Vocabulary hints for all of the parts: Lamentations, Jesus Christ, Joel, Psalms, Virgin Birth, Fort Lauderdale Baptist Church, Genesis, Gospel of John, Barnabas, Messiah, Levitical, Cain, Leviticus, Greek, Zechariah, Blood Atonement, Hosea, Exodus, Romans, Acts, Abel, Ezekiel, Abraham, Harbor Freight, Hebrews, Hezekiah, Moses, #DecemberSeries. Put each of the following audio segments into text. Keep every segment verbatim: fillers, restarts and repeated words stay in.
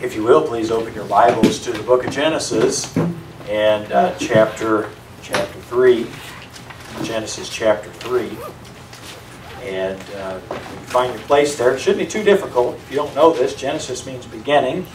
If you will, please open your Bibles to the book of Genesis and uh, chapter chapter three, Genesis chapter three, and uh, you find your place there. It shouldn't be too difficult. If you don't know this, Genesis means beginning,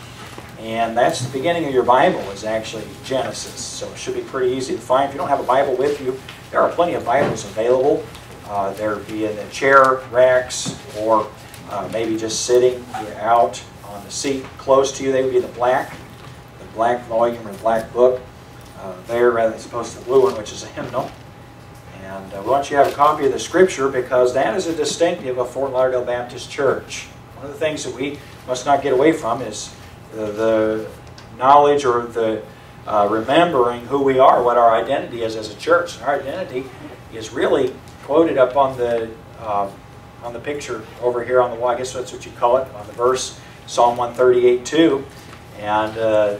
and that's the beginning of your Bible is actually Genesis, so it should be pretty easy to find. If you don't have a Bible with you, there are plenty of Bibles available. Uh, there be in the chair racks or uh, maybe just sitting out on the seat close to you. They would be the black, the black volume or the black book uh, there rather as opposed to the blue one, which is a hymnal. And uh, we want you to have a copy of the Scripture because that is a distinctive of Fort Lauderdale Baptist Church. One of the things that we must not get away from is the, the knowledge or the uh, remembering who we are, what our identity is as a church. And our identity is really quoted up on the, uh, on the picture over here on the wall. I guess that's what you call it, on the verse. Psalm one thirty-eight two, and uh,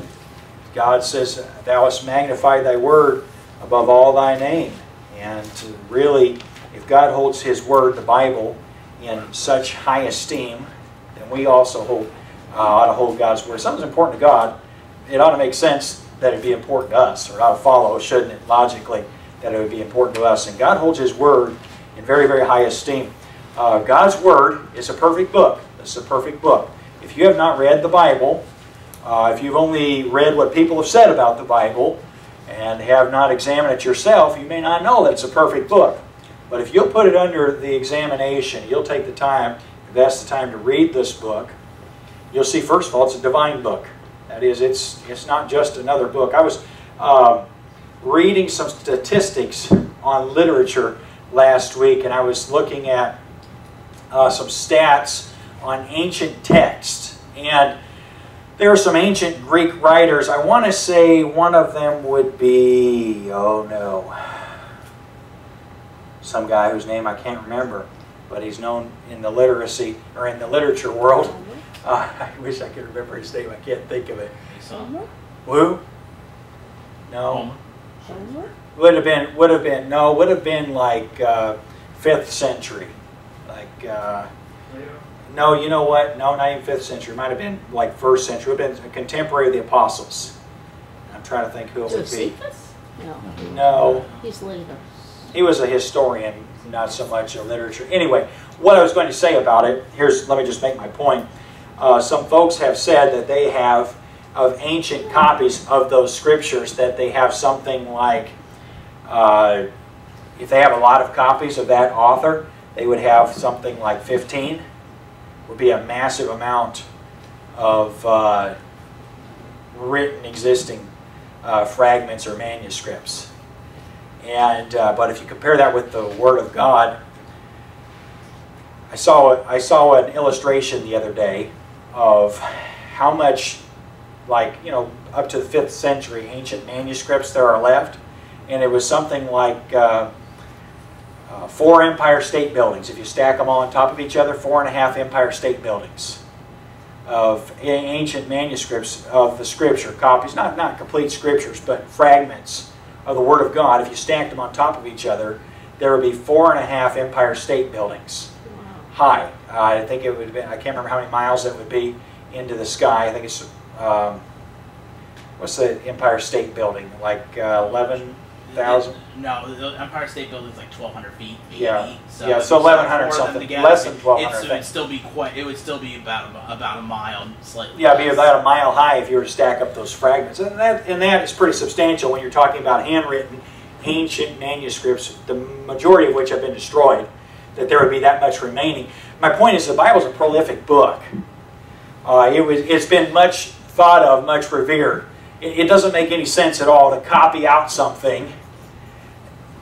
God says, "Thou hast magnified thy word above all thy name." And to really, if God holds his word, the Bible, in such high esteem, then we also hold, uh, ought to hold God's word. If something's important to God, it ought to make sense that it be important to us, or it ought to follow, shouldn't it, logically, that it would be important to us. And God holds his word in very, very high esteem. Uh, God's word is a perfect book. It's a perfect book. If you have not read the Bible, uh, if you've only read what people have said about the Bible and have not examined it yourself, you may not know that it's a perfect book. But if you'll put it under the examination, you'll take the time, invest the time to read this book, you'll see, first of all, it's a divine book. That is, it's, it's not just another book. I was uh, reading some statistics on literature last week, and I was looking at uh, some stats on ancient texts. And there are some ancient Greek writers. I want to say one of them would be, oh no, some guy whose name I can't remember, but he's known in the literacy, or in the literature world. Uh, I wish I could remember his name. I can't think of it. Who? No. Would have been, would have been, no, would have been like uh, fifth century. Like, uh, No, you know what? No, not even fifth century. It might have been like first century. It would have been a contemporary of the apostles. I'm trying to think who it would be. No. No. He's later. He was a historian, not so much a literature. Anyway, what I was going to say about it, here's, let me just make my point. Uh, some folks have said that they have, of ancient copies of those scriptures, that they have something like, uh, if they have a lot of copies of that author, they would have something like fifteen. Would be a massive amount of uh, written existing uh, fragments or manuscripts. And uh, but if you compare that with the Word of God, I saw I saw an illustration the other day of how much, like, you know, up to the fifth century ancient manuscripts there are left, and it was something like Uh, Uh, four Empire State Buildings. If you stack them all on top of each other, four and a half Empire State Buildings of ancient manuscripts of the Scripture, copies, not, not complete Scriptures, but fragments of the Word of God. If you stacked them on top of each other, there would be four and a half Empire State Buildings high. Uh, I think it would have been, I can't remember how many miles that would be into the sky. I think it's, um, what's the Empire State Building? Like uh, eleven... Thousand? No, the Empire State Building is like twelve hundred feet. eighty, yeah, so yeah, so eleven hundred something, together, less than twelve hundred. It would still be quite. It would still be about about a mile, slightly. Yeah, it'd be about a mile high if you were to stack up those fragments, and that and that is pretty substantial when you're talking about handwritten ancient manuscripts, the majority of which have been destroyed. That there would be that much remaining. My point is, the Bible is a prolific book. Uh, it was. It's been much thought of, much revered. It, it doesn't make any sense at all to copy out something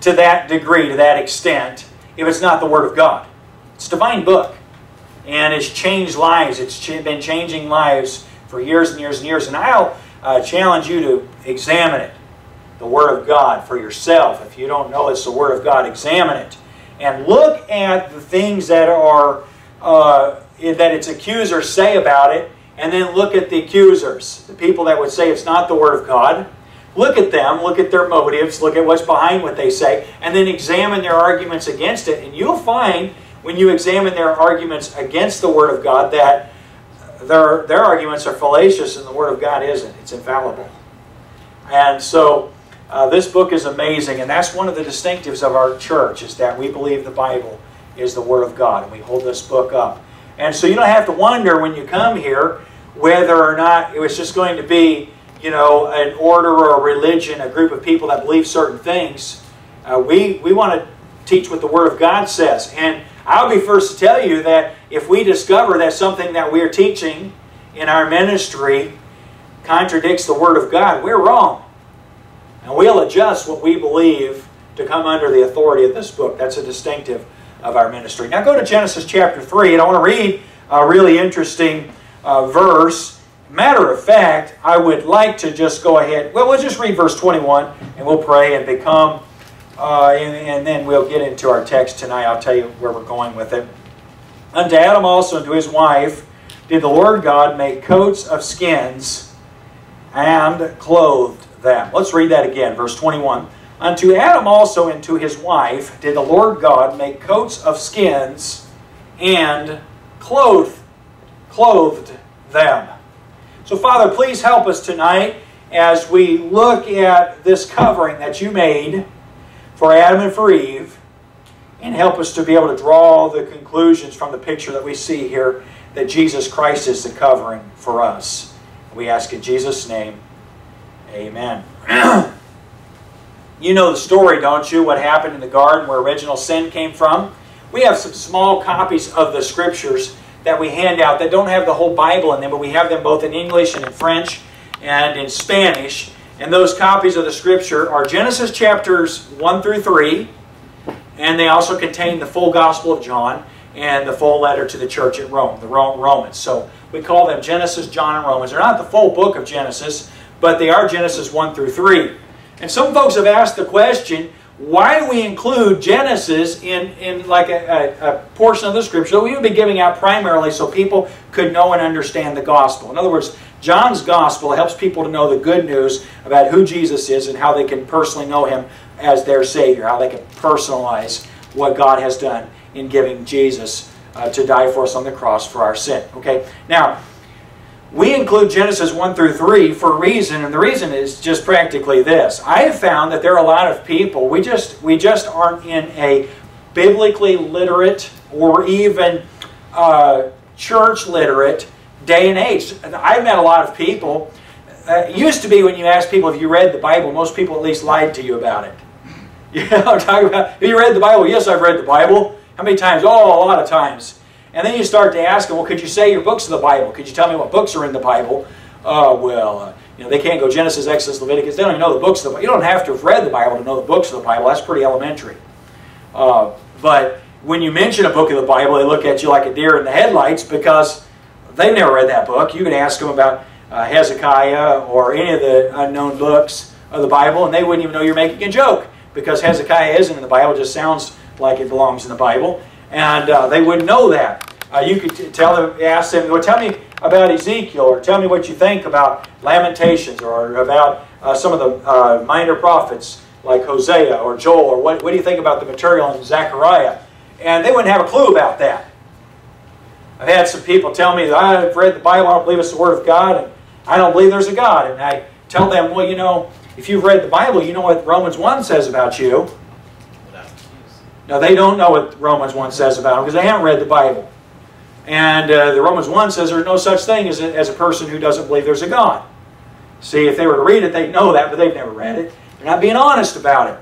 to that degree, to that extent, if it's not the Word of God. It's a divine book. And it's changed lives. It's ch been changing lives for years and years and years. And I'll uh, challenge you to examine it, the Word of God, for yourself. If you don't know it's the Word of God, examine it. And look at the things that are uh, that its accusers say about it, and then look at the accusers, the people that would say it's not the Word of God. Look at them, look at their motives, look at what's behind what they say, and then examine their arguments against it. And you'll find, when you examine their arguments against the Word of God, that their, their arguments are fallacious and the Word of God isn't. It's infallible. And so uh, this book is amazing, and that's one of the distinctives of our church, is that we believe the Bible is the Word of God, and we hold this book up. And so you don't have to wonder when you come here whether or not it was just going to be, you know, an order or a religion, a group of people that believe certain things. Uh, we, we want to teach what the Word of God says. And I'll be first to tell you that if we discover that something that we are teaching in our ministry contradicts the Word of God, we're wrong. And we'll adjust what we believe to come under the authority of this book. That's a distinctive of our ministry. Now go to Genesis chapter three, and I want to read a really interesting uh, verse. Matter of fact, I would like to just go ahead. Well, we'll just read verse twenty-one, and we'll pray and become, uh, and, and then we'll get into our text tonight. I'll tell you where we're going with it. Unto Adam also and to his wife did the Lord God make coats of skins and clothed them. Let's read that again, verse twenty-one. Unto Adam also and to his wife did the Lord God make coats of skins and clothed, clothed them. So, Father, please help us tonight as we look at this covering that you made for Adam and for Eve, and help us to be able to draw the conclusions from the picture that we see here, that Jesus Christ is the covering for us. We ask in Jesus' name, amen. You know the story, don't you? What happened in the garden, where original sin came from? We have some small copies of the Scriptures that we hand out that don't have the whole Bible in them, but we have them both in English and in French and in Spanish. And those copies of the Scripture are Genesis chapters one through three, and they also contain the full Gospel of John and the full letter to the church at Rome, the Romans. So we call them Genesis, John, and Romans. They're not the full book of Genesis, but they are Genesis one through three. And some folks have asked the question, why do we include Genesis in, in like a, a, a portion of the Scripture that we would be giving out primarily so people could know and understand the gospel? In other words, John's gospel helps people to know the good news about who Jesus is and how they can personally know Him as their Savior, how they can personalize what God has done in giving Jesus uh, to die for us on the cross for our sin. Okay? Now, we include Genesis one through three for a reason, and the reason is just practically this. I have found that there are a lot of people, we just, we just aren't in a biblically literate or even uh, church literate day and age. I've met a lot of people. Uh, it used to be when you asked people if you read the Bible, most people at least lied to you about it. You know what I'm talking about? Have you read the Bible? Yes, I've read the Bible. How many times? Oh, a lot of times. And then you start to ask them, well, could you say your books of the Bible? Could you tell me what books are in the Bible? Uh, well, uh, you know, they can't go Genesis, Exodus, Leviticus. They don't even know the books of the Bible. You don't have to have read the Bible to know the books of the Bible. That's pretty elementary. Uh, but when you mention a book of the Bible, they look at you like a deer in the headlights because they've never read that book. You can ask them about uh, Hezekiah or any of the unknown books of the Bible, and they wouldn't even know you're making a joke because Hezekiah isn't in the Bible. It just sounds like it belongs in the Bible. And uh, they wouldn't know that. Uh, you could tell them, ask them, well, tell me about Ezekiel, or tell me what you think about Lamentations, or about uh, some of the uh, minor prophets like Hosea or Joel, or what, what do you think about the material in Zechariah? And they wouldn't have a clue about that. I've had some people tell me, I've read the Bible, I don't believe it's the Word of God, and I don't believe there's a God. And I tell them, well, you know, if you've read the Bible, you know what Romans one says about you. Now, they don't know what Romans one says about them because they haven't read the Bible. And uh, the Romans one says there's no such thing as a, as a person who doesn't believe there's a God. See, if they were to read it, they'd know that, but they've never read it. They're not being honest about it.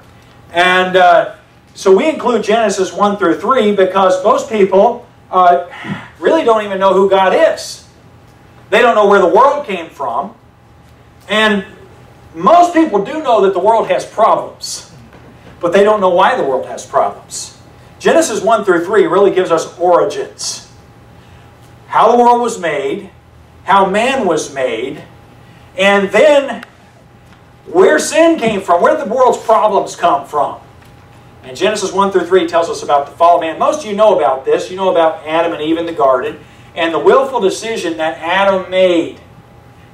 And uh, so we include Genesis one through three because most people uh, really don't even know who God is. They don't know where the world came from. And most people do know that the world has problems, but they don't know why the world has problems. Genesis one through three really gives us origins. How the world was made, how man was made, and then where sin came from, where the world's problems come from. And Genesis one through three tells us about the fall of man. Most of you know about this. You know about Adam and Eve in the garden, and the willful decision that Adam made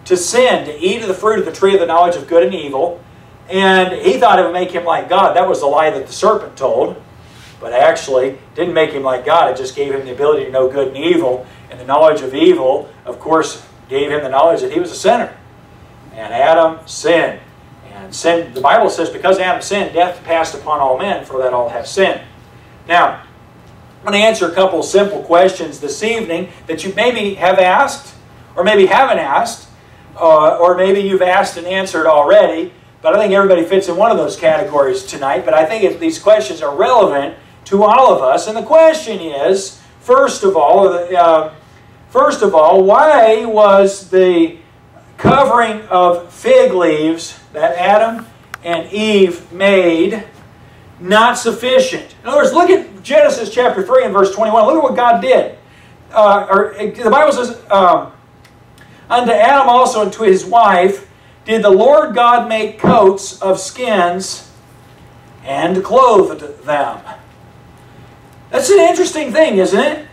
to sin, to eat of the fruit of the tree of the knowledge of good and evil. And he thought it would make him like God. That was the lie that the serpent told. But actually, didn't make him like God. It just gave him the ability to know good and evil. And the knowledge of evil, of course, gave him the knowledge that he was a sinner. And Adam sinned. And sin, the Bible says, because Adam sinned, death passed upon all men, for that all have sinned. Now, I'm going to answer a couple simple questions this evening that you maybe have asked, or maybe haven't asked, uh, or maybe you've asked and answered already. But I think everybody fits in one of those categories tonight. But I think it, these questions are relevant to all of us. And the question is, first of all, uh, first of all, why was the covering of fig leaves that Adam and Eve made not sufficient? In other words, look at Genesis chapter three and verse twenty-one. Look at what God did. Uh, or, the Bible says, um, unto Adam also and to his wife did the Lord God make coats of skins and clothed them. That's an interesting thing, isn't it?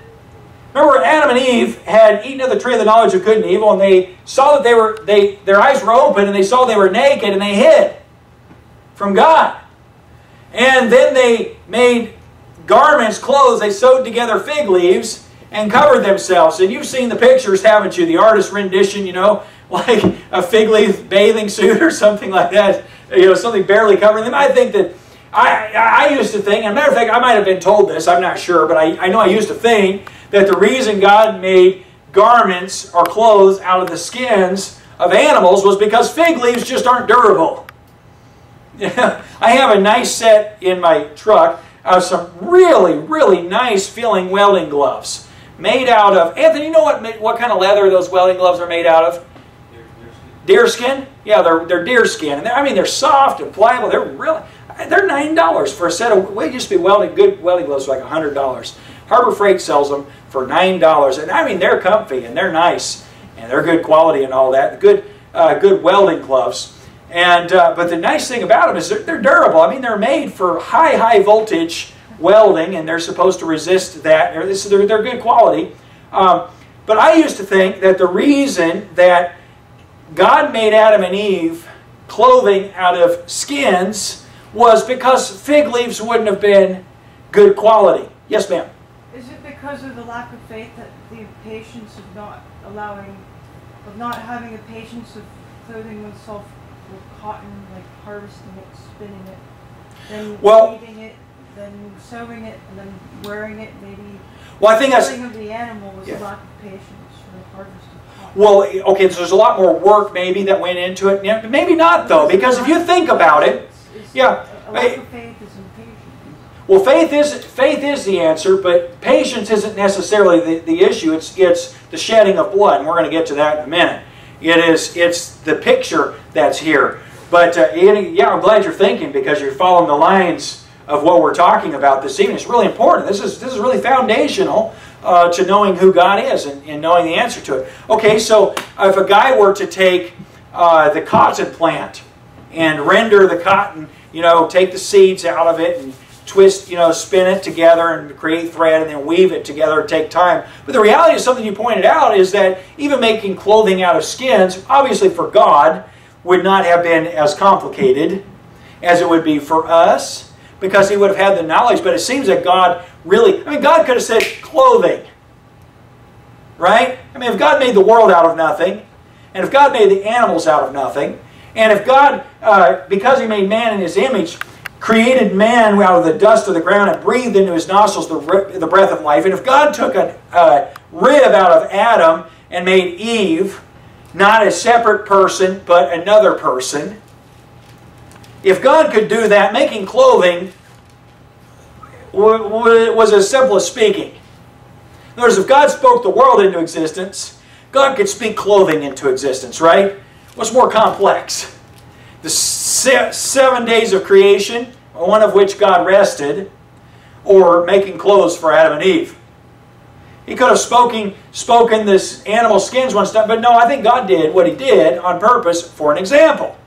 Remember, Adam and Eve had eaten of the tree of the knowledge of good and evil, and they saw that they were they their eyes were open, and they saw they were naked, and they hid from God. And then they made garments, clothes. They sewed together fig leaves and covered themselves. And you've seen the pictures, haven't you? The artist's rendition, you know, like a fig leaf bathing suit or something like that. You know, something barely covering them. I think that I, I used to think, and a matter of fact, I might have been told this, I'm not sure, but I, I know I used to think that the reason God made garments or clothes out of the skins of animals was because fig leaves just aren't durable. I have a nice set in my truck of some really, really nice feeling welding gloves made out of, Anthony, you know what, what kind of leather those welding gloves are made out of? Deer skin? Yeah, they're, they're deer skin. And they're, I mean, they're soft and pliable. They're really, they're nine dollars for a set of, well, it used to be welding, good welding gloves for like one hundred dollars. Harbor Freight sells them for nine dollars. And I mean, they're comfy and they're nice. And they're good quality and all that. Good, uh, good welding gloves. And, uh, but the nice thing about them is they're, they're durable. I mean, they're made for high, high voltage welding, and they're supposed to resist that. They're, they're good quality. Um, but I used to think that the reason that God made Adam and Eve clothing out of skins was because fig leaves wouldn't have been good quality. Yes, ma'am? Is it because of the lack of faith, that the patience of not allowing, of not having a patience of clothing oneself with cotton, like harvesting it, spinning it, then well, eating it, then sewing it, and then wearing it, maybe? Well, I think that's... The clothing of the animal was yeah. a lack of patience for the harvesting. Well, okay, so there's a lot more work maybe that went into it. Yeah, maybe not, though, because if you think about it, yeah. Well, faith is faith is the answer, but patience isn't necessarily the, the issue. It's it's the shedding of blood, and we're going to get to that in a minute. It is it's the picture that's here. But uh, yeah, I'm glad you're thinking, because you're following the lines of what we're talking about this evening. It's really important. This is this is really foundational. Uh, to knowing who God is and, and knowing the answer to it. Okay, so if a guy were to take uh, the cotton plant and render the cotton, you know, take the seeds out of it and twist, you know, spin it together and create thread and then weave it together and take time. But the reality is, something you pointed out, is that even making clothing out of skins, obviously for God, would not have been as complicated as it would be for us, because he would have had the knowledge. But it seems that God really, I mean, God could have said clothing, right? I mean, if God made the world out of nothing, and if God made the animals out of nothing, and if God, uh, because he made man in his image, created man out of the dust of the ground and breathed into his nostrils the, the breath of life, and if God took a uh, rib out of Adam and made Eve not a separate person, but another person, if God could do that, making clothing was as simple as speaking. In other words, if God spoke the world into existence, God could speak clothing into existence, right? What's more complex? The se seven days of creation, one of which God rested, or making clothes for Adam and Eve. He could have spoken, spoken this animal skins one stuff, but no, I think God did what he did on purpose for an example.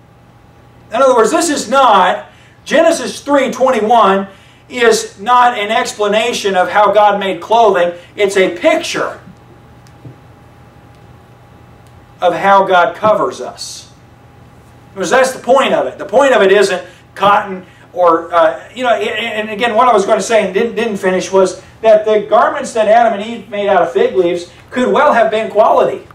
In other words, this is not, Genesis three twenty-one is not an explanation of how God made clothing. It's a picture of how God covers us. Because that's the point of it. The point of it isn't cotton or uh, you know, and again, what I was going to say and didn't, didn't finish was that the garments that Adam and Eve made out of fig leaves could well have been quality.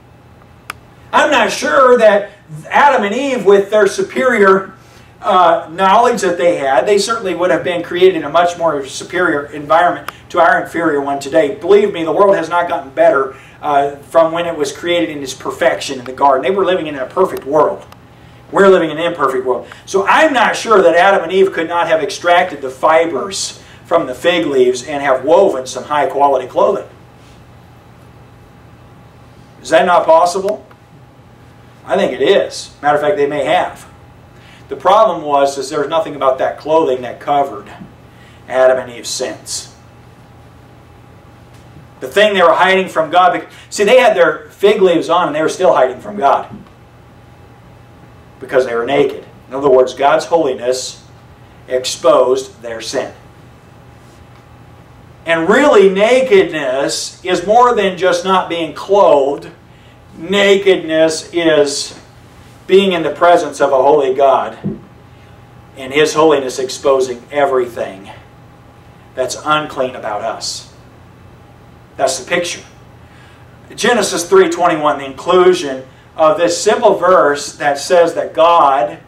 I'm not sure that Adam and Eve, with their superior uh, knowledge that they had, they certainly would have been created in a much more superior environment to our inferior one today. Believe me, the world has not gotten better uh, from when it was created in its perfection in the garden. They were living in a perfect world. We're living in an imperfect world. So I'm not sure that Adam and Eve could not have extracted the fibers from the fig leaves and have woven some high-quality clothing. Is that not possible? I think it is. Matter of fact, they may have. The problem was is there was nothing about that clothing that covered Adam and Eve's sins. The thing they were hiding from God. See, they had their fig leaves on and they were still hiding from God, because they were naked. In other words, God's holiness exposed their sin. And really, nakedness is more than just not being clothed. Nakedness is being in the presence of a holy God and His holiness exposing everything that's unclean about us. That's the picture. Genesis three twenty-one, the inclusion of this simple verse that says that God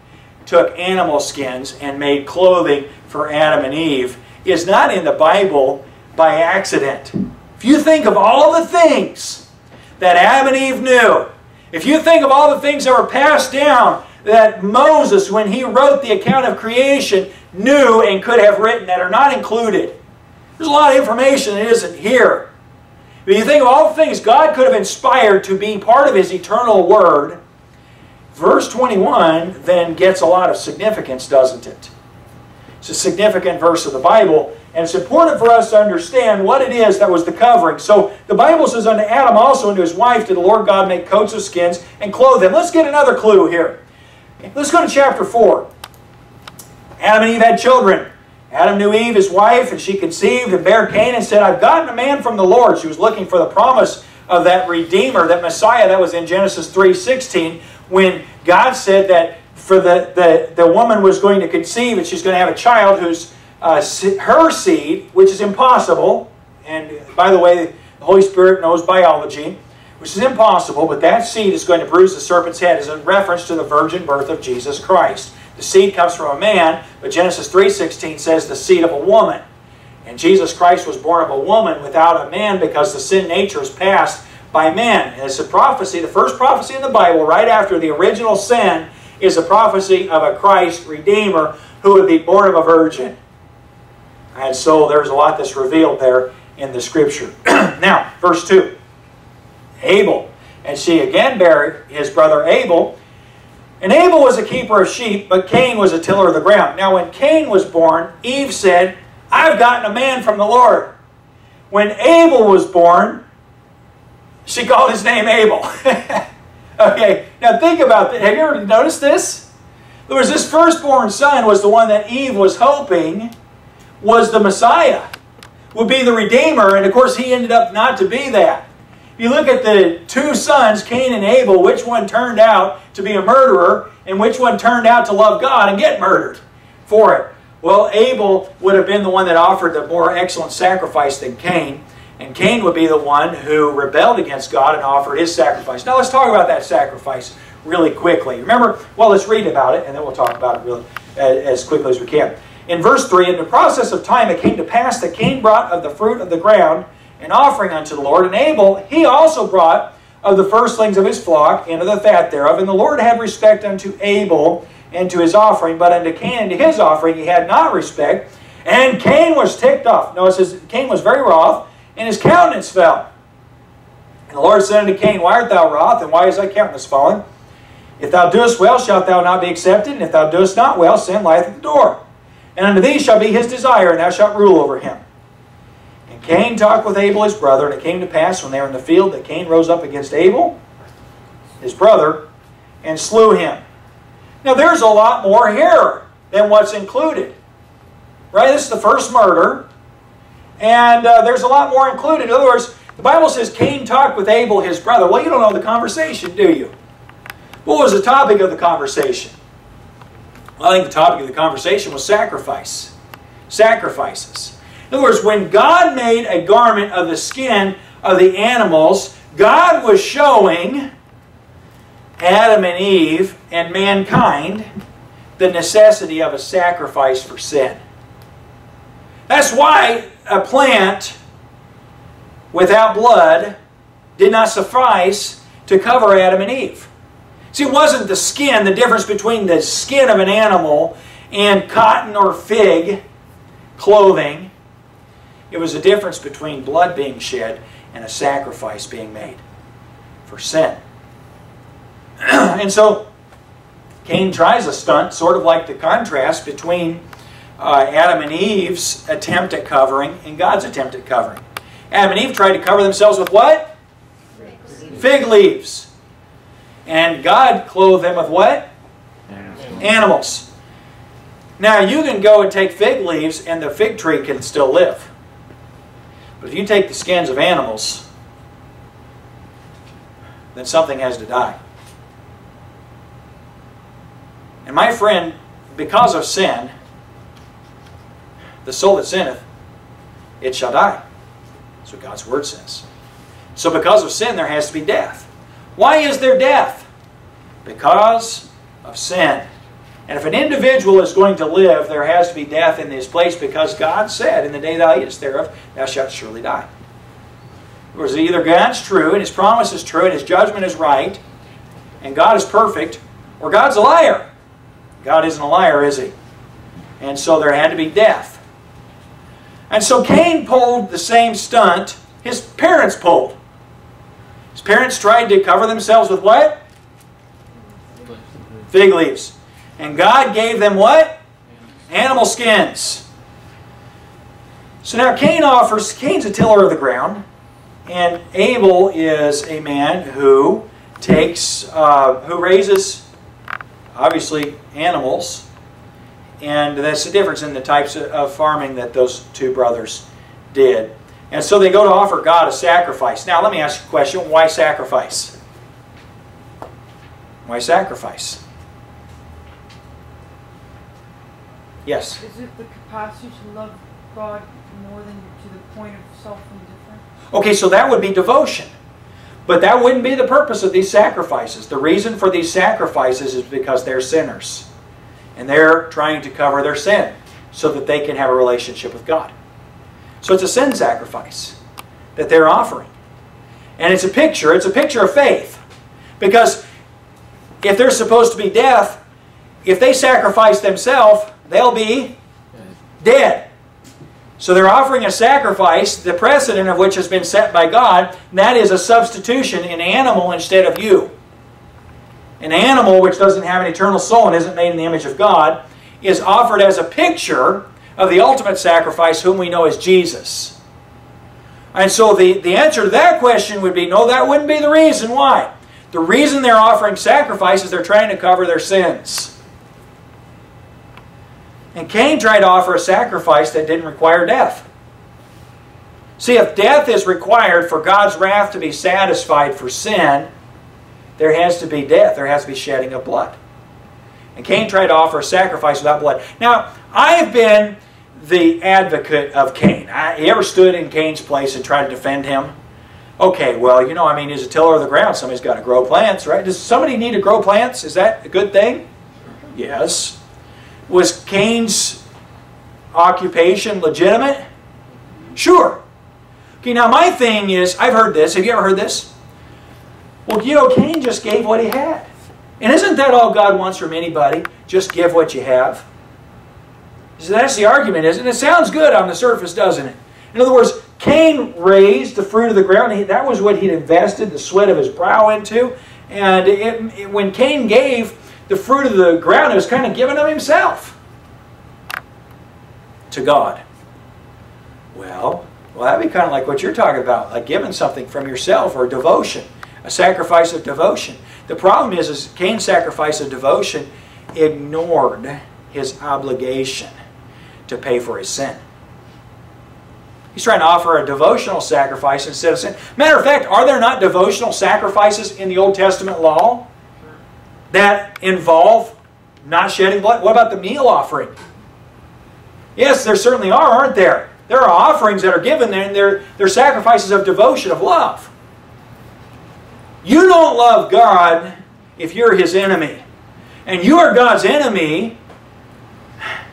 took animal skins and made clothing for Adam and Eve is not in the Bible by accident. If you think of all the things that Adam and Eve knew, if you think of all the things that were passed down that Moses, when he wrote the account of creation, knew and could have written that are not included, there's a lot of information that isn't here. When you think of all the things God could have inspired to be part of His eternal Word, verse twenty-one then gets a lot of significance, doesn't it? It's a significant verse of the Bible, and it's important for us to understand what it is that was the covering. So the Bible says, unto Adam also and to his wife did the Lord God make coats of skins and clothe them. Let's get another clue here. Let's go to chapter four. Adam and Eve had children. Adam knew Eve, his wife, and she conceived and bare Cain and said, I've gotten a man from the Lord. She was looking for the promise of that Redeemer, that Messiah that was in Genesis three sixteen, when God said that for the, the, the woman was going to conceive and she's going to have a child who's uh, her seed, which is impossible. And by the way, the Holy Spirit knows biology, which is impossible, but that seed is going to bruise the serpent's head as a reference to the virgin birth of Jesus Christ. The seed comes from a man, but Genesis three sixteen says the seed of a woman. And Jesus Christ was born of a woman without a man because the sin nature is passed by man. And it's a prophecy, the first prophecy in the Bible, right after the original sin, is a prophecy of a Christ Redeemer who would be born of a virgin. And so there's a lot that's revealed there in the Scripture. Now, verse two. Abel. And she again buried his brother Abel. And Abel was a keeper of sheep, but Cain was a tiller of the ground. Now when Cain was born, Eve said, I've gotten a man from the Lord. When Abel was born, she called his name Abel. Okay, now think about that. Have you ever noticed this? There was this firstborn son was the one that Eve was hoping was the Messiah, would be the Redeemer, and of course he ended up not to be that. If you look at the two sons, Cain and Abel, which one turned out to be a murderer and which one turned out to love God and get murdered for it? Well, Abel would have been the one that offered the more excellent sacrifice than Cain, and Cain would be the one who rebelled against God and offered his sacrifice. Now let's talk about that sacrifice really quickly. Remember, well, let's read about it and then we'll talk about it really as quickly as we can. In verse three, in the process of time it came to pass that Cain brought of the fruit of the ground an offering unto the Lord. And Abel, he also brought of the firstlings of his flock, and of the fat thereof. And the Lord had respect unto Abel and to his offering, but unto Cain and to his offering he had not respect. And Cain was ticked off. Notice it says, Cain was very wroth, and his countenance fell. And the Lord said unto Cain, Why art thou wroth, and why is thy countenance fallen? If thou doest well, shalt thou not be accepted, and if thou doest not well, sin lieth at the door. And unto thee shall be his desire, and thou shalt rule over him. Cain talked with Abel his brother, and it came to pass when they were in the field that Cain rose up against Abel, his brother, and slew him. Now there's a lot more here than what's included. Right? This is the first murder, and uh, there's a lot more included. In other words, the Bible says Cain talked with Abel his brother. Well, you don't know the conversation, do you? What was the topic of the conversation? I think the topic of the conversation was sacrifice. Sacrifices. In other words, when God made a garment of the skin of the animals, God was showing Adam and Eve and mankind the necessity of a sacrifice for sin. That's why a plant without blood did not suffice to cover Adam and Eve. See, it wasn't the skin, the difference between the skin of an animal and cotton or fig clothing. It was a difference between blood being shed and a sacrifice being made for sin. And so Cain tries a stunt, sort of like the contrast between uh, Adam and Eve's attempt at covering and God's attempt at covering. Adam and Eve tried to cover themselves with what? Fig leaves. And God clothed them with what? Animals. Animals. Now you can go and take fig leaves and the fig tree can still live. But if you take the skins of animals, then something has to die. And my friend, because of sin, the soul that sinneth, it shall die. That's what God's Word says. So because of sin, there has to be death. Why is there death? Because of sin. And if an individual is going to live, there has to be death in this place, because God said, in the day thou eatest thereof, thou shalt surely die. In other words, either God's true, and His promise is true, and His judgment is right, and God is perfect, or God's a liar. God isn't a liar, is He? And so there had to be death. And so Cain pulled the same stunt his parents pulled. His parents tried to cover themselves with what? Fig leaves. And God gave them what? Animal skins. So now Cain offers, Cain's a tiller of the ground, and Abel is a man who takes, uh, who raises, obviously, animals. And that's the difference in the types of farming that those two brothers did. And so they go to offer God a sacrifice. Now let me ask you a question. Why sacrifice? Why sacrifice? Yes? Is it the capacity to love God more than to the point of self-indifference? Okay, so that would be devotion. But that wouldn't be the purpose of these sacrifices. The reason for these sacrifices is because they're sinners. And they're trying to cover their sin so that they can have a relationship with God. So it's a sin sacrifice that they're offering. And it's a picture, it's a picture of faith. Because if there's supposed to be death, if they sacrifice themselves, they'll be dead. So they're offering a sacrifice, the precedent of which has been set by God, and that is a substitution, an animal instead of you. An animal which doesn't have an eternal soul and isn't made in the image of God is offered as a picture of the ultimate sacrifice, whom we know as Jesus. And so the, the answer to that question would be, no, that wouldn't be the reason why. The reason they're offering sacrifice is they're trying to cover their sins. And Cain tried to offer a sacrifice that didn't require death. See, if death is required for God's wrath to be satisfied for sin, there has to be death. There has to be shedding of blood. And Cain tried to offer a sacrifice without blood. Now, I have been the advocate of Cain. I, you ever stood in Cain's place and tried to defend him? Okay, well, you know, I mean, he's a tiller of the ground. Somebody's got to grow plants, right? Does somebody need to grow plants? Is that a good thing? Yes. Was Cain's occupation legitimate? Sure. Okay, now my thing is, I've heard this. Have you ever heard this? Well, you know, Cain just gave what he had. And isn't that all God wants from anybody? Just give what you have. So that's the argument, isn't it? It sounds good on the surface, doesn't it? In other words, Cain raised the fruit of the ground. He, that was what he'd invested the sweat of his brow into. And it, it, when Cain gave the fruit of the ground, it was kind of given of himself to God. Well, well, that'd be kind of like what you're talking about, like giving something from yourself, or devotion, a sacrifice of devotion. The problem is, is Cain's sacrifice of devotion ignored his obligation to pay for his sin. He's trying to offer a devotional sacrifice instead of sin. Matter of fact, are there not devotional sacrifices in the Old Testament law that involve Not shedding blood? What about the meal offering? Yes, there certainly are, aren't there? There are offerings that are given, and they're, they're sacrifices of devotion, of love. You don't love God if you're His enemy. And you are God's enemy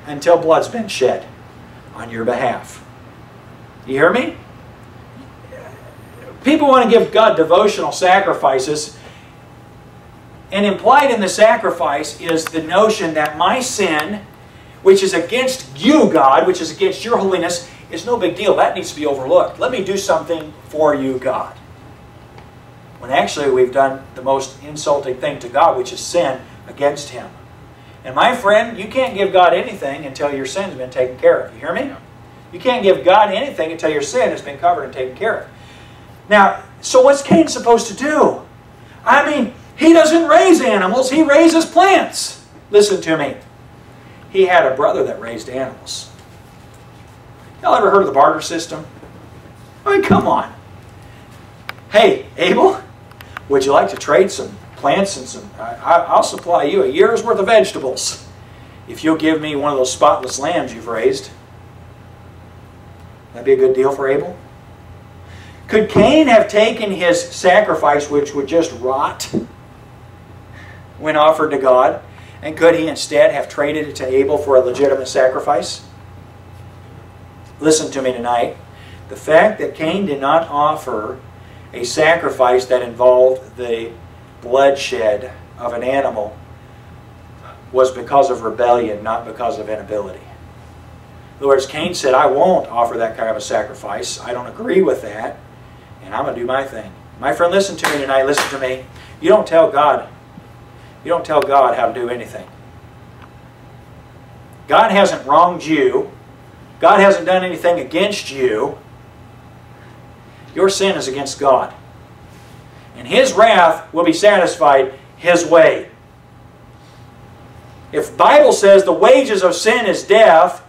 until blood's been shed on your behalf. You hear me? People want to give God devotional sacrifices, and implied in the sacrifice is the notion that my sin, which is against you, God, which is against your holiness, is no big deal. That needs to be overlooked. Let me do something for you, God. When actually we've done the most insulting thing to God, which is sin against Him. And my friend, you can't give God anything until your sin's been taken care of. You hear me? You can't give God anything until your sin has been covered and taken care of. Now, so what's Cain supposed to do? I mean, he doesn't raise animals, he raises plants. Listen to me. He had a brother that raised animals. Y'all ever heard of the barter system? I mean, come on. Hey, Abel, would you like to trade some plants and some... I, I'll supply you a year's worth of vegetables if you'll give me one of those spotless lambs you've raised. That'd be a good deal for Abel? Could Cain have taken his sacrifice, which would just rot when offered to God, and could he instead have traded it to Abel for a legitimate sacrifice? Listen to me tonight. The fact that Cain did not offer a sacrifice that involved the bloodshed of an animal was because of rebellion, not because of inability. In other words, Cain said, I won't offer that kind of a sacrifice. I don't agree with that, and I'm going to do my thing. My friend, listen to me tonight. Listen to me. You don't tell God. You don't tell God how to do anything. God hasn't wronged you. God hasn't done anything against you. Your sin is against God. And His wrath will be satisfied His way. If the Bible says the wages of sin is death,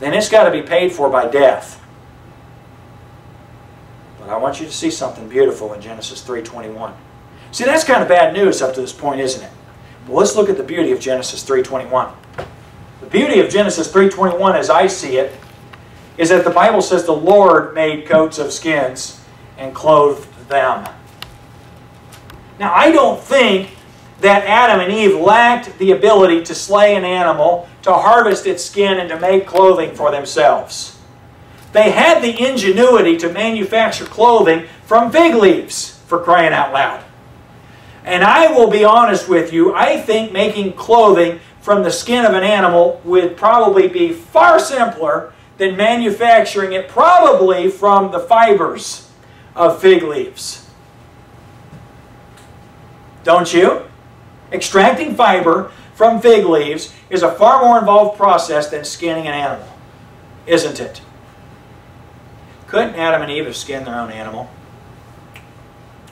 then it's got to be paid for by death. But I want you to see something beautiful in Genesis three twenty-one. See, that's kind of bad news up to this point, isn't it? But let's look at the beauty of Genesis three twenty-one. The beauty of Genesis three twenty-one, as I see it, is that the Bible says the Lord made coats of skins and clothed them. Now, I don't think that Adam and Eve lacked the ability to slay an animal, to harvest its skin, and to make clothing for themselves. They had the ingenuity to manufacture clothing from fig leaves, for crying out loud. And I will be honest with you, I think making clothing from the skin of an animal would probably be far simpler than manufacturing it probably from the fibers of fig leaves. Don't you? Extracting fiber from fig leaves is a far more involved process than skinning an animal, isn't it? Couldn't Adam and Eve have skinned their own animal?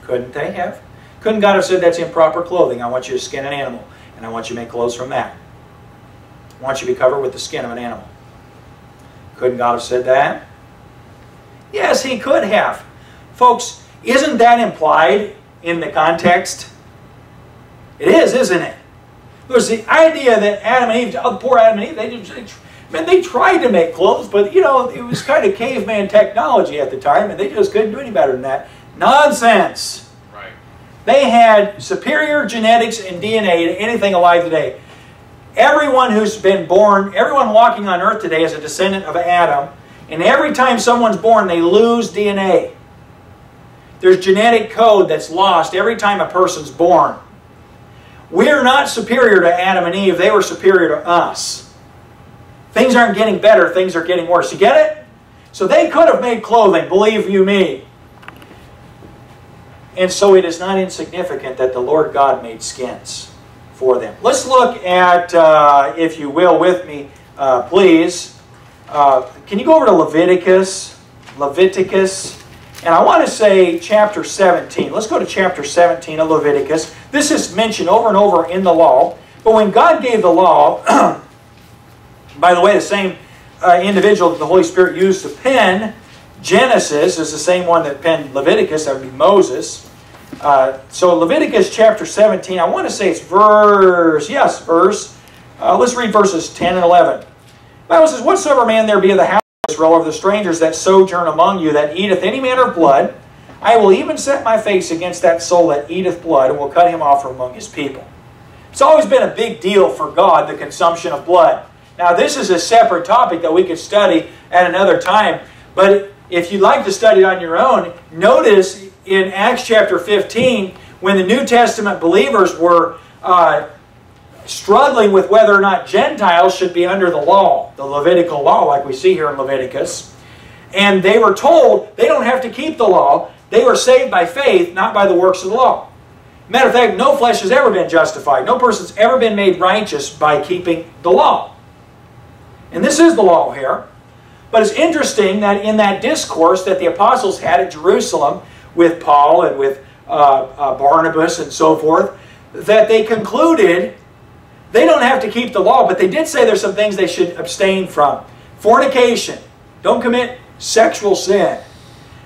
Couldn't they have? Couldn't God have said, that's improper clothing? I want you to skin an animal, and I want you to make clothes from that. I want you to be covered with the skin of an animal. Couldn't God have said that? Yes, He could have. Folks, isn't that implied in the context? It is, isn't it? There's the idea that Adam and Eve, oh, poor Adam and Eve, they, did, man, they tried to make clothes, but you know, it was kind of caveman technology at the time, and they just couldn't do any better than that. Nonsense! Right. They had superior genetics and D N A to anything alive today. Everyone who's been born, everyone walking on earth today is a descendant of Adam, and every time someone's born, they lose D N A. There's genetic code that's lost every time a person's born. We're not superior to Adam and Eve. They were superior to us. Things aren't getting better. Things are getting worse. You get it? So they could have made clothing, believe you me. And so it is not insignificant that the Lord God made skins for them. Let's look at, uh, if you will with me, uh, please. Uh, can you go over to Leviticus? Leviticus. And I want to say chapter seventeen. Let's go to chapter seventeen of Leviticus. This is mentioned over and over in the law. But when God gave the law, by the way, the same uh, individual that the Holy Spirit used to pen Genesis is the same one that penned Leviticus. That would be Moses. Uh, so Leviticus chapter seventeen, I want to say it's verse, yes, verse. Uh, let's read verses ten and eleven. The Bible says, whatsoever man there be of the house of Israel, or of the strangers that sojourn among you, that eateth any manner of blood, I will even set my face against that soul that eateth blood, and will cut him off from among his people. It's always been a big deal for God, the consumption of blood. Now, this is a separate topic that we could study at another time, but if you'd like to study it on your own, notice in Acts chapter fifteen, when the New Testament believers were uh, struggling with whether or not Gentiles should be under the law, the Levitical law, like we see here in Leviticus, and they were told they don't have to keep the law. They were saved by faith, not by the works of the law. Matter of fact, no flesh has ever been justified. No person's ever been made righteous by keeping the law. And this is the law here. But it's interesting that in that discourse that the apostles had at Jerusalem with Paul and with uh, uh, Barnabas and so forth, that they concluded they don't have to keep the law, but they did say there's some things they should abstain from. Fornication. Don't commit sexual sin.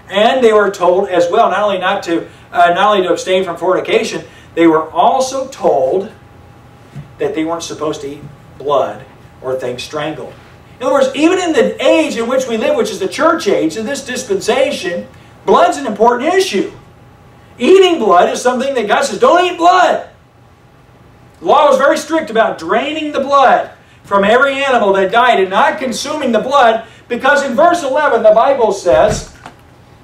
And they were told as well, not only not to, uh, not only to abstain from fornication, they were also told that they weren't supposed to eat blood or things strangled. In other words, even in the age in which we live, which is the church age, in this dispensation, blood's an important issue. Eating blood is something that God says, don't eat blood. The law was very strict about draining the blood from every animal that died and not consuming the blood, because in verse eleven the Bible says,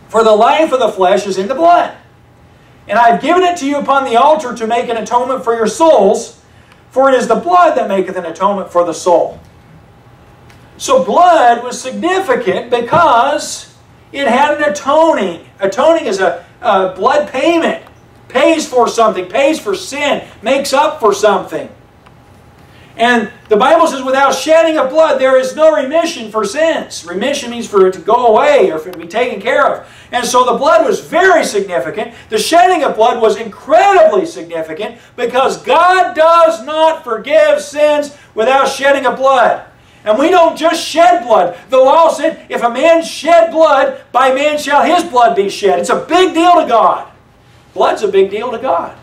for the life of the flesh is in the blood. And I have given it to you upon the altar to make an atonement for your souls, for it is the blood that maketh an atonement for the soul. So blood was significant because it had an atoning. Atoning is a, a blood payment. Pays for something, pays for sin, makes up for something. And the Bible says, without shedding of blood, there is no remission for sins. Remission means for it to go away or for it to be taken care of. And so the blood was very significant. The shedding of blood was incredibly significant because God does not forgive sins without shedding of blood. And we don't just shed blood. The law said, if a man shed blood, by man shall his blood be shed. It's a big deal to God. Blood's a big deal to God.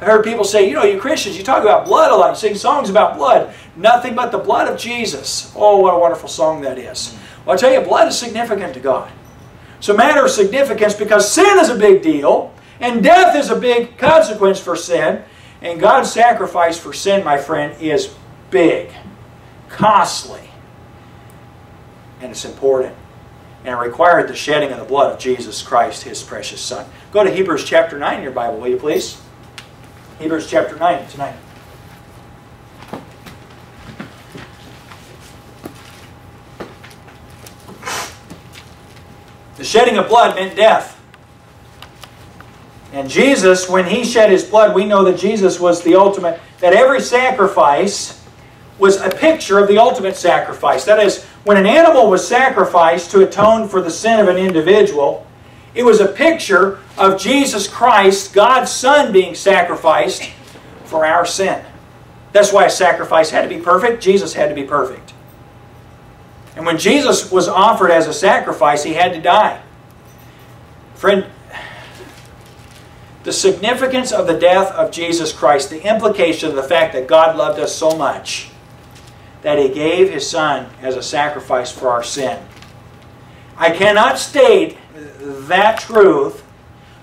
I've heard people say, you know, you Christians, you talk about blood a lot. You sing songs about blood. Nothing but the blood of Jesus. Oh, what a wonderful song that is. Well, I tell you, blood is significant to God. It's a matter of significance because sin is a big deal and death is a big consequence for sin. And God's sacrifice for sin, my friend, is big, costly, and it's important. And it required the shedding of the blood of Jesus Christ, His precious Son. Go to Hebrews chapter nine in your Bible, will you please? Hebrews chapter nine tonight. The shedding of blood meant death. And Jesus, when He shed His blood, we know that Jesus was the ultimate, that every sacrifice was a picture of the ultimate sacrifice. That is, when an animal was sacrificed to atone for the sin of an individual, it was a picture of Jesus Christ, God's Son, being sacrificed for our sin. That's why a sacrifice had to be perfect. Jesus had to be perfect. And when Jesus was offered as a sacrifice, He had to die. Friend, the significance of the death of Jesus Christ, the implication of the fact that God loved us so much that He gave His Son as a sacrifice for our sin. I cannot state that truth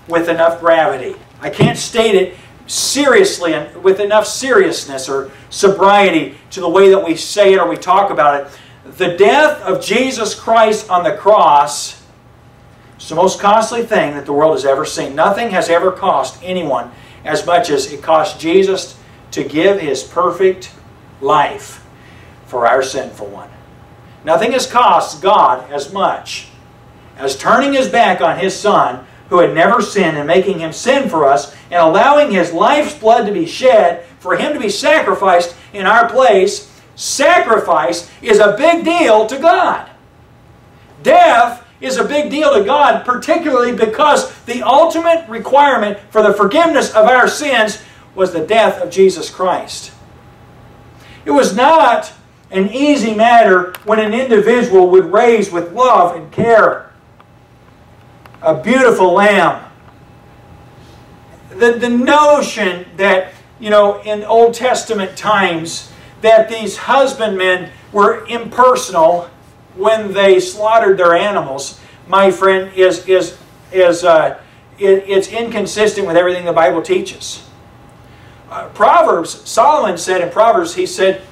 with enough gravity. I can't state it seriously and with enough seriousness or sobriety to the way that we say it or we talk about it. The death of Jesus Christ on the cross is the most costly thing that the world has ever seen. Nothing has ever cost anyone as much as it cost Jesus to give His perfect life for our sinful one. Nothing has cost God as much as turning His back on His Son, who had never sinned, and making Him sin for us, and allowing His life's blood to be shed, for Him to be sacrificed in our place. Sacrifice is a big deal to God. Death is a big deal to God, particularly because the ultimate requirement for the forgiveness of our sins was the death of Jesus Christ. It was not an easy matter when an individual would raise with love and care a beautiful lamb the, the notion that, you know, in Old Testament times, that these husbandmen were impersonal when they slaughtered their animals, my friend, is, is, is uh, it, it's inconsistent with everything the Bible teaches. Uh, Proverbs, Solomon said in Proverbs, he said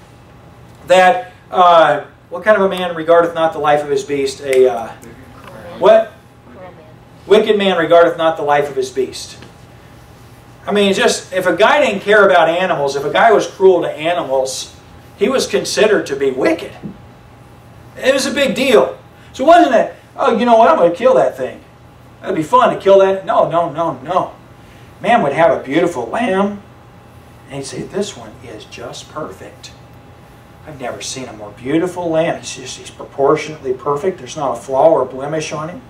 that, uh, what kind of a man regardeth not the life of his beast? A uh, what? Wicked man regardeth not the life of his beast. I mean, just if a guy didn't care about animals, if a guy was cruel to animals, he was considered to be wicked. It was a big deal. So it wasn't it, oh, you know what, I'm going to kill that thing. That'd be fun to kill that. No, no, no, no. Man would have a beautiful lamb, and he'd say, this one is just perfect. I've never seen a more beautiful lamb. He's, just, he's proportionately perfect. There's not a flaw or a blemish on him.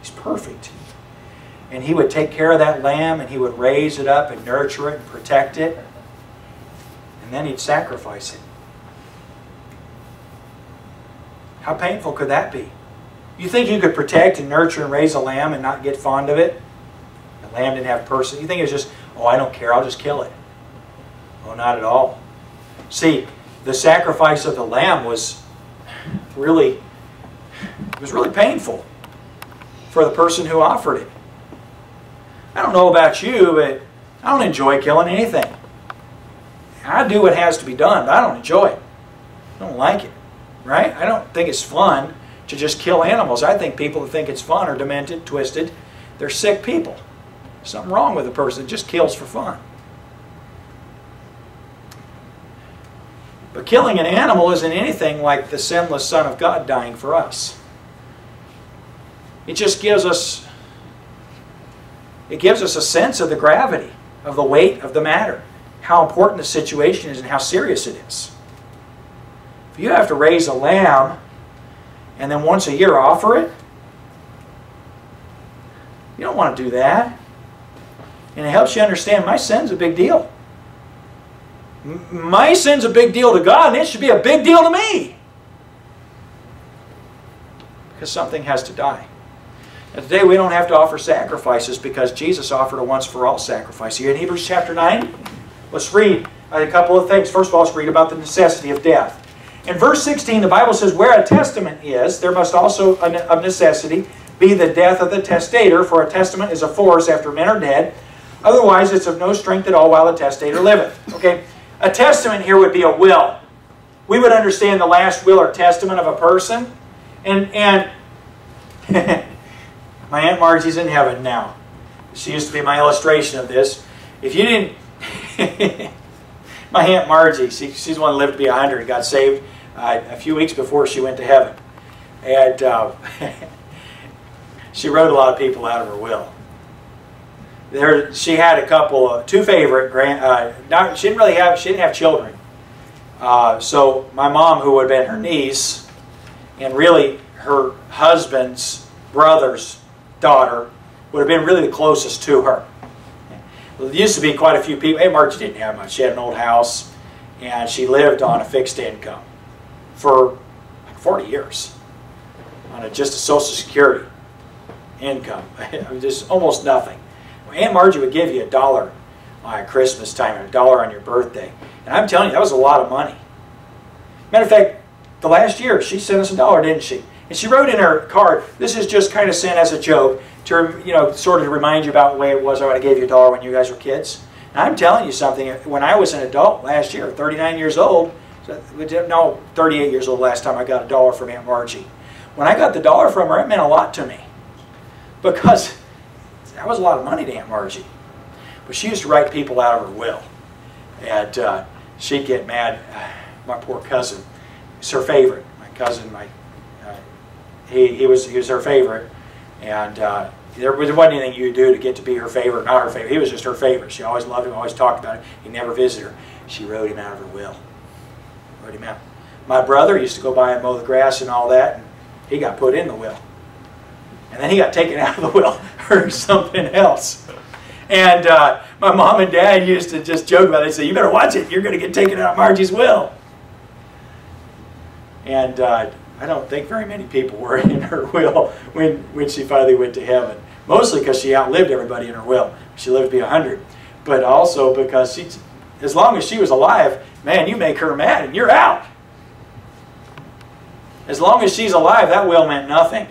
He's perfect. And he would take care of that lamb, and he would raise it up and nurture it and protect it. And then he'd sacrifice it. How painful could that be? You think you could protect and nurture and raise a lamb and not get fond of it? The lamb didn't have person. You think it's just, oh, I don't care, I'll just kill it. Oh, not at all. See, the sacrifice of the lamb was really, it was really painful for the person who offered it. I don't know about you, but I don't enjoy killing anything. I do what has to be done, but I don't enjoy it. I don't like it, right? I don't think it's fun to just kill animals. I think people who think it's fun are demented, twisted. They're sick people. There's something wrong with a person that just kills for fun. But killing an animal isn't anything like the sinless Son of God dying for us. It just gives us, it gives us a sense of the gravity, of the weight of the matter, how important the situation is and how serious it is. If you have to raise a lamb and then once a year offer it, you don't want to do that. And it helps you understand my sin's a big deal. My sin's a big deal to God, and it should be a big deal to me. Because something has to die. And today we don't have to offer sacrifices because Jesus offered a once-for-all sacrifice. Here in Hebrews chapter nine, let's read a couple of things. First of all, let's read about the necessity of death. In verse sixteen, the Bible says, where a testament is, there must also of necessity be the death of the testator, for a testament is a force after men are dead. Otherwise, it's of no strength at all while the testator liveth. Okay? A testament here would be a will. We would understand the last will or testament of a person. And, and my Aunt Margie's in heaven now. She used to be my illustration of this. If you didn't... my Aunt Margie, she, she's the one who lived to be a hundred, got saved uh, a few weeks before she went to heaven. And uh, she wrote a lot of people out of her will. There, she had a couple, of, two favorite grand. Uh, not, she didn't really have. She didn't have children. Uh, so my mom, who would have been her niece, and really her husband's brother's daughter, would have been really the closest to her. There used to be quite a few people. Hey, Margie didn't have much. She had an old house, and she lived on a fixed income for like forty years on a, just a Social Security income, just almost nothing. Aunt Margie would give you a dollar on Christmas time and a dollar on your birthday. And I'm telling you, that was a lot of money. Matter of fact, the last year, she sent us a dollar, didn't she? And she wrote in her card, this is just kind of sent as a joke to, you know, sort of to remind you about the way it was when I gave you a dollar when you guys were kids. And I'm telling you something, when I was an adult last year, thirty-nine years old, no, thirty-eight years old last time I got a dollar from Aunt Margie. When I got the dollar from her, it meant a lot to me. Because... that was a lot of money to Aunt Margie. But she used to write people out of her will. And uh, she'd get mad. My poor cousin, it's her favorite. My cousin, my, uh, he, he, was, he was her favorite. And uh, there wasn't anything you do to get to be her favorite, not her favorite. He was just her favorite. She always loved him, always talked about him. He never visited her. She wrote him out of her will. Wrote him out. My brother used to go by and mow the grass and all that. And he got put in the will. And then he got taken out of the will or something else. And uh, my mom and dad used to just joke about it. They said, you better watch it. You're going to get taken out of Margie's will. And uh, I don't think very many people were in her will when, when she finally went to heaven. Mostly because she outlived everybody in her will. She lived to be a hundred. But also because she, as long as she was alive, man, you make her mad and you're out. As long as she's alive, that will meant nothing.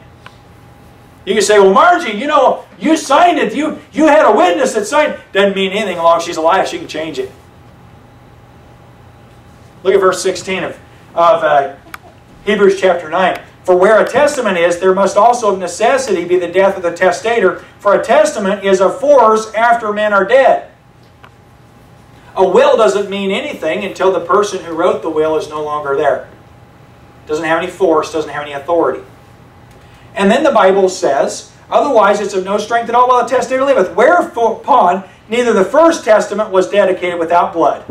You can say, well, Margie, you know, you signed it. You, you had a witness that signed. Doesn't mean anything as long as she's alive. She can change it. Look at verse sixteen of, of uh, Hebrews chapter nine. For where a testament is, there must also of necessity be the death of the testator. For a testament is of force after men are dead. A will doesn't mean anything until the person who wrote the will is no longer there. Doesn't have any force, doesn't have any authority. And then the Bible says, otherwise it's of no strength at all while the testator liveth. Whereupon neither the first testament was dedicated without blood.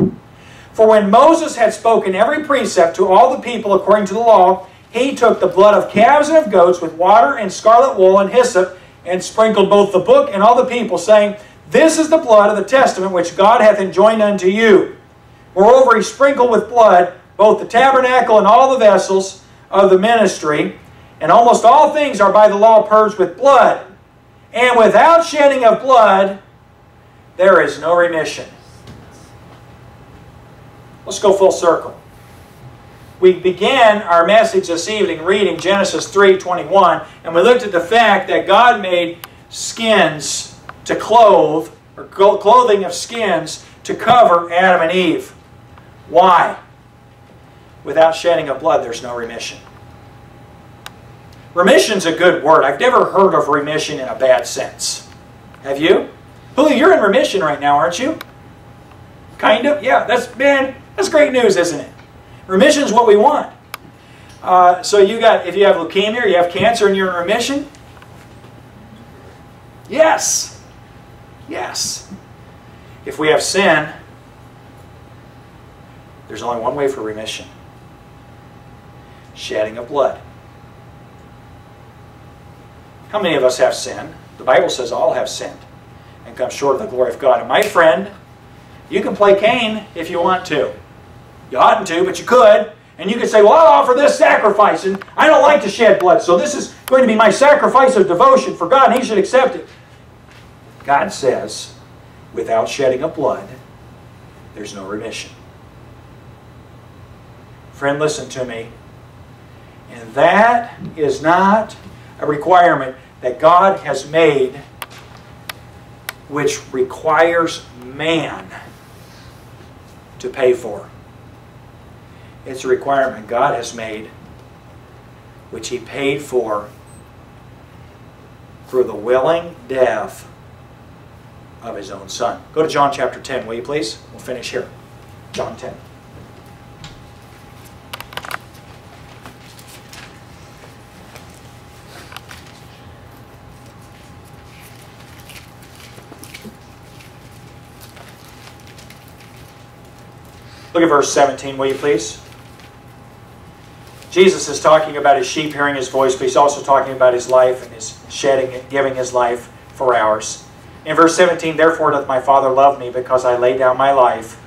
For when Moses had spoken every precept to all the people according to the law, he took the blood of calves and of goats with water and scarlet wool and hyssop, and sprinkled both the book and all the people, saying, This is the blood of the testament which God hath enjoined unto you. Moreover, he sprinkled with blood both the tabernacle and all the vessels of the ministry, and almost all things are by the law purged with blood. And without shedding of blood, there is no remission. Let's go full circle. We began our message this evening reading Genesis three twenty-one, and we looked at the fact that God made skins to clothe, or clothing of skins to cover Adam and Eve. Why? Without shedding of blood, there's no remission. Remission's a good word. I've never heard of remission in a bad sense. Have you? Julio, you're in remission right now, aren't you? Kind of? Yeah, that's, man, that's great news, isn't it? Remission is what we want. Uh, so you got, if you have leukemia or you have cancer and you're in remission? Yes. Yes. If we have sin, there's only one way for remission. Shedding of blood. How many of us have sinned? The Bible says all have sinned and come short of the glory of God. And my friend, you can play Cain if you want to. You oughtn't to, but you could. And you could say, well, I'll offer this sacrifice, and I don't like to shed blood, so this is going to be my sacrifice of devotion for God, and He should accept it. God says, without shedding of blood, there's no remission. Friend, listen to me. And that is not a requirement that God has made, which requires man to pay for. It's a requirement God has made, which He paid for through the willing death of His own Son. Go to John chapter ten, will you please? We'll finish here. John ten. Look at verse seventeen, will you please? Jesus is talking about His sheep hearing His voice, but He's also talking about His life and His shedding and giving His life for ours. In verse seventeen, therefore doth my Father love me, because I lay down my life,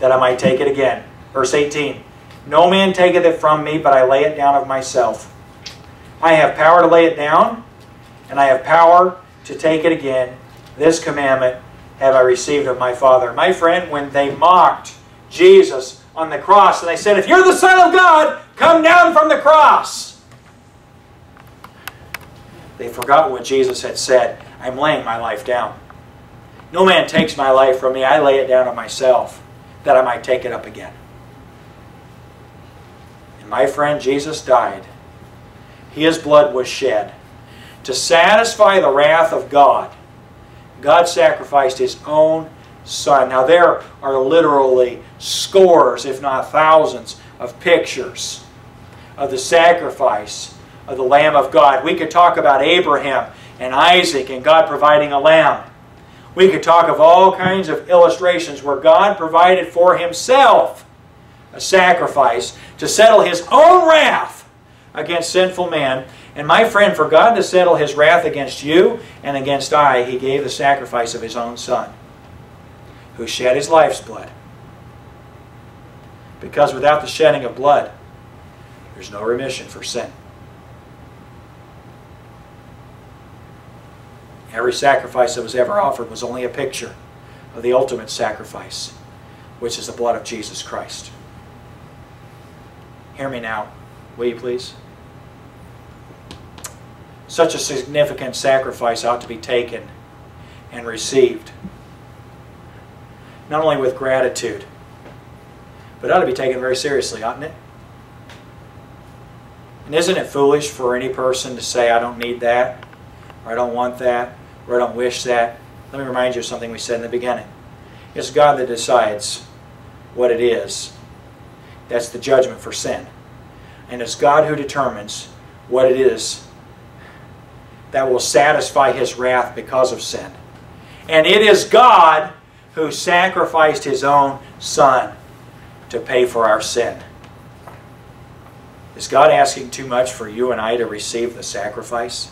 that I might take it again. Verse eighteen, no man taketh it from me, but I lay it down of myself. I have power to lay it down, and I have power to take it again. This commandment have I received of my Father. My friend, when they mocked Jesus on the cross, and they said, if you're the Son of God, come down from the cross. They forgot what Jesus had said. I'm laying my life down. No man takes my life from me. I lay it down on myself, that I might take it up again. And my friend, Jesus died. His blood was shed to satisfy the wrath of God. God sacrificed His own Son. Now there are literally scores, if not thousands, of pictures of the sacrifice of the Lamb of God. We could talk about Abraham and Isaac and God providing a lamb. We could talk of all kinds of illustrations where God provided for Himself a sacrifice to settle His own wrath against sinful man. And my friend, for God to settle His wrath against you and against I, He gave the sacrifice of His own Son, who shed His life's blood. Because without the shedding of blood, there's no remission for sin. Every sacrifice that was ever offered was only a picture of the ultimate sacrifice, which is the blood of Jesus Christ. Hear me now, will you please? Such a significant sacrifice ought to be taken and received, not only with gratitude, but ought to be taken very seriously, oughtn't it? And isn't it foolish for any person to say, I don't need that, or I don't want that, or I don't wish that? Let me remind you of something we said in the beginning. It's God that decides what it is. That's the judgment for sin. And it's God who determines what it is that will satisfy His wrath because of sin. And it is God who sacrificed His own Son to pay for our sin. Is God asking too much for you and I to receive the sacrifice?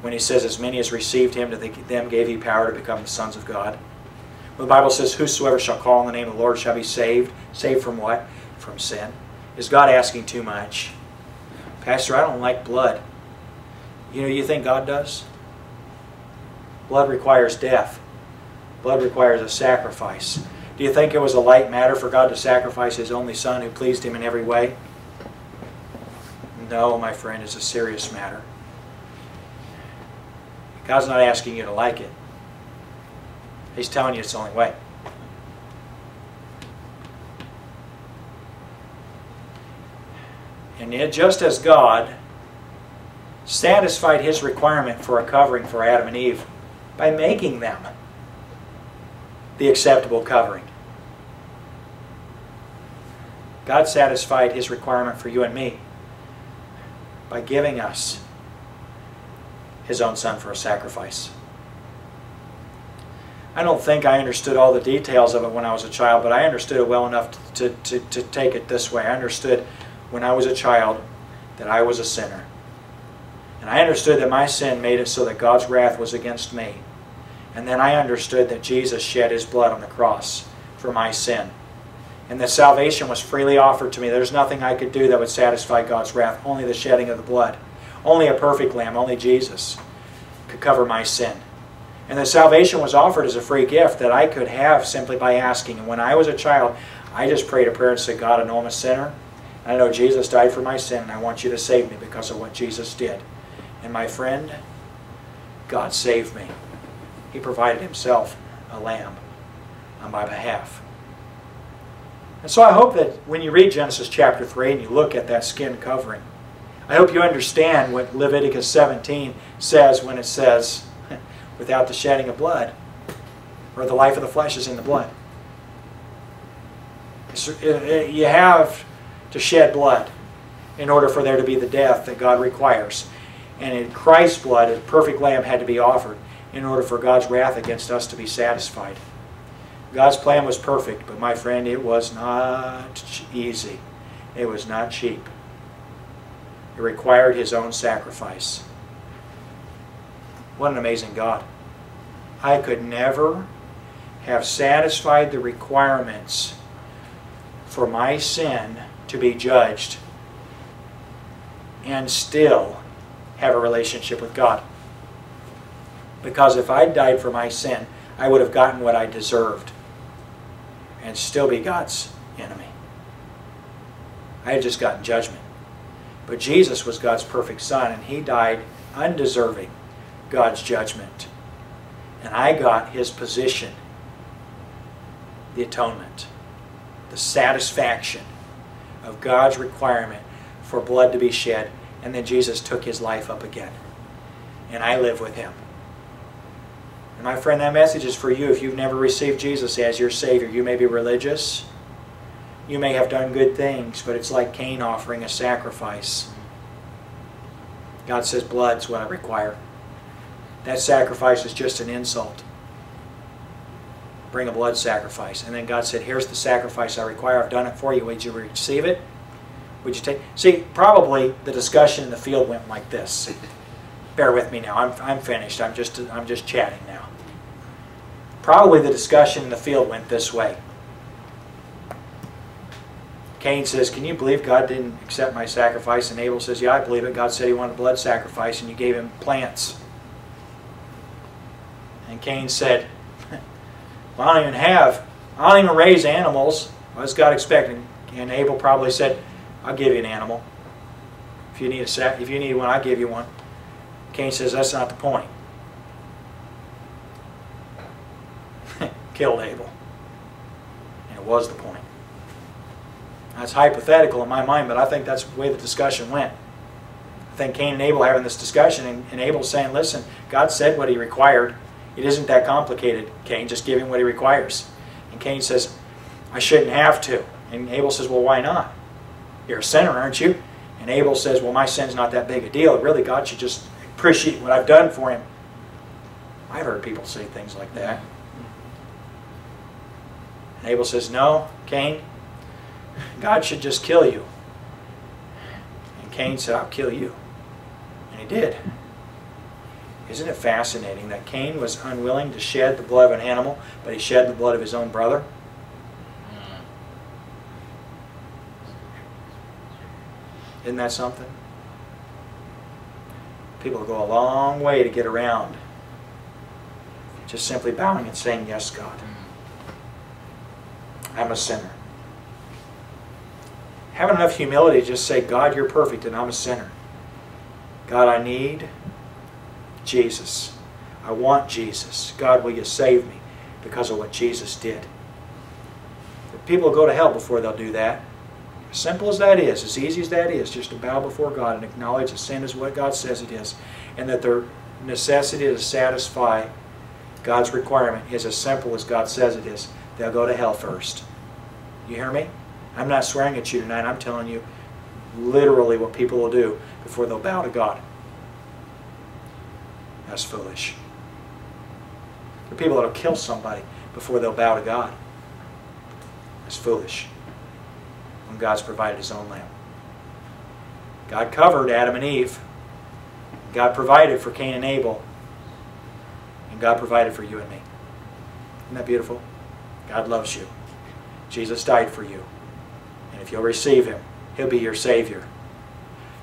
When He says, as many as received Him, to them gave He power to become the sons of God. Well, the Bible says, whosoever shall call on the name of the Lord shall be saved. Saved from what? From sin. Is God asking too much? Pastor, I don't like blood. You know, you think God does? Blood requires death. Blood requires a sacrifice. Do you think it was a light matter for God to sacrifice His only Son who pleased Him in every way? No, my friend, it's a serious matter. God's not asking you to like it. He's telling you it's the only way. And yet, just as God satisfied His requirement for a covering for Adam and Eve by making them the acceptable covering, God satisfied His requirement for you and me by giving us His own Son for a sacrifice. I don't think I understood all the details of it when I was a child, but I understood it well enough to, to, to take it this way. I understood when I was a child that I was a sinner. And I understood that my sin made it so that God's wrath was against me. And then I understood that Jesus shed His blood on the cross for my sin. And that salvation was freely offered to me. There's nothing I could do that would satisfy God's wrath, only the shedding of the blood. Only a perfect Lamb, only Jesus, could cover my sin. And that salvation was offered as a free gift that I could have simply by asking. And when I was a child, I just prayed a prayer and said, God, I know I'm a sinner. I know Jesus died for my sin, and I want you to save me because of what Jesus did. And my friend, God saved me. He provided Himself a lamb on my behalf. And so I hope that when you read Genesis chapter three and you look at that skin covering, I hope you understand what Leviticus seventeen says when it says, without the shedding of blood, or the life of the flesh is in the blood. You have to shed blood in order for there to be the death that God requires. And in Christ's blood, a perfect lamb had to be offered in order for God's wrath against us to be satisfied. God's plan was perfect, but my friend, it was not easy. It was not cheap. It required His own sacrifice. What an amazing God. I could never have satisfied the requirements for my sin to be judged and still have a relationship with God. Because if I died for my sin, I would have gotten what I deserved and still be God's enemy. I had just gotten judgment. But Jesus was God's perfect Son, and He died undeserving God's judgment. And I got His position, the atonement, the satisfaction of God's requirement for blood to be shed. And then Jesus took His life up again. And I live with Him. And my friend, that message is for you. If you've never received Jesus as your Savior, you may be religious. You may have done good things, but it's like Cain offering a sacrifice. God says, blood's what I require. That sacrifice is just an insult. Bring a blood sacrifice. And then God said, here's the sacrifice I require. I've done it for you. Would you receive it? Would you take? See, probably the discussion in the field went like this. Bear with me now. I'm I'm finished. I'm just I'm just chatting now. Probably the discussion in the field went this way. Cain says, "Can you believe God didn't accept my sacrifice?" And Abel says, "Yeah, I believe it. God said He wanted blood sacrifice, and you gave Him plants." Cain said, well, I don't even have, I don't even raise animals. What is God expecting? And Abel probably said, I'll give you an animal. If you need a sac, if you need one, I'll give you one. Cain says, that's not the point. Killed Abel. And it was the point. That's hypothetical in my mind, but I think that's the way the discussion went. I think Cain and Abel having this discussion, and, and Abel saying, listen, God said what he required. It isn't that complicated, Cain. Just give him what he requires. And Cain says, I shouldn't have to. And Abel says, well, why not? You're a sinner, aren't you? And Abel says, well, my sin's not that big a deal. Really, God should just appreciate what I've done for him. I've heard people say things like that. And Abel says, no, Cain, God should just kill you. And Cain said, I'll kill you. And he did. Isn't it fascinating that Cain was unwilling to shed the blood of an animal, but he shed the blood of his own brother? Isn't that something? People go a long way to get around just simply bowing and saying, yes, God, I'm a sinner. Having enough humility to just say, God, you're perfect and I'm a sinner. God, I need Jesus. I want Jesus. God, will you save me because of what Jesus did? But people will go to hell before they'll do that. As simple as that is, as easy as that is, just to bow before God and acknowledge that sin is what God says it is, and that their necessity to satisfy God's requirement is as simple as God says it is, they'll go to hell first. You hear me? I'm not swearing at you tonight. I'm telling you literally what people will do before they'll bow to God. That's foolish. There are people that will kill somebody before they'll bow to God. That's foolish. When God's provided His own lamb. God covered Adam and Eve. God provided for Cain and Abel. And God provided for you and me. Isn't that beautiful? God loves you. Jesus died for you. And if you'll receive Him, He'll be your Savior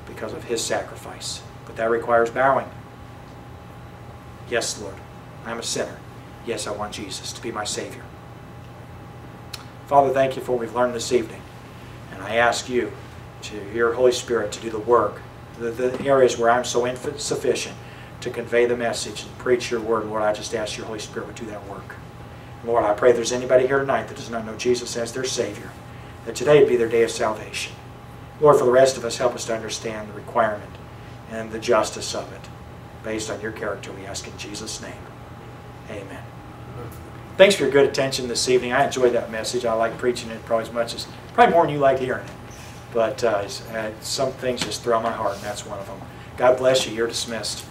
because of His sacrifice. But that requires bowing. Yes, Lord, I'm a sinner. Yes, I want Jesus to be my Savior. Father, thank you for what we've learned this evening. And I ask you, to your Holy Spirit, to do the work, the, the areas where I'm so insufficient to convey the message and preach your word. Lord, I just ask your Holy Spirit to do that work. Lord, I pray there's anybody here tonight that does not know Jesus as their Savior, that today would be their day of salvation. Lord, for the rest of us, help us to understand the requirement and the justice of it. Based on your character, we ask in Jesus' name. Amen. Thanks for your good attention this evening. I enjoyed that message. I like preaching it probably as much as, probably more than you like hearing it. But uh, some things just thrill my heart, and that's one of them. God bless you. You're dismissed.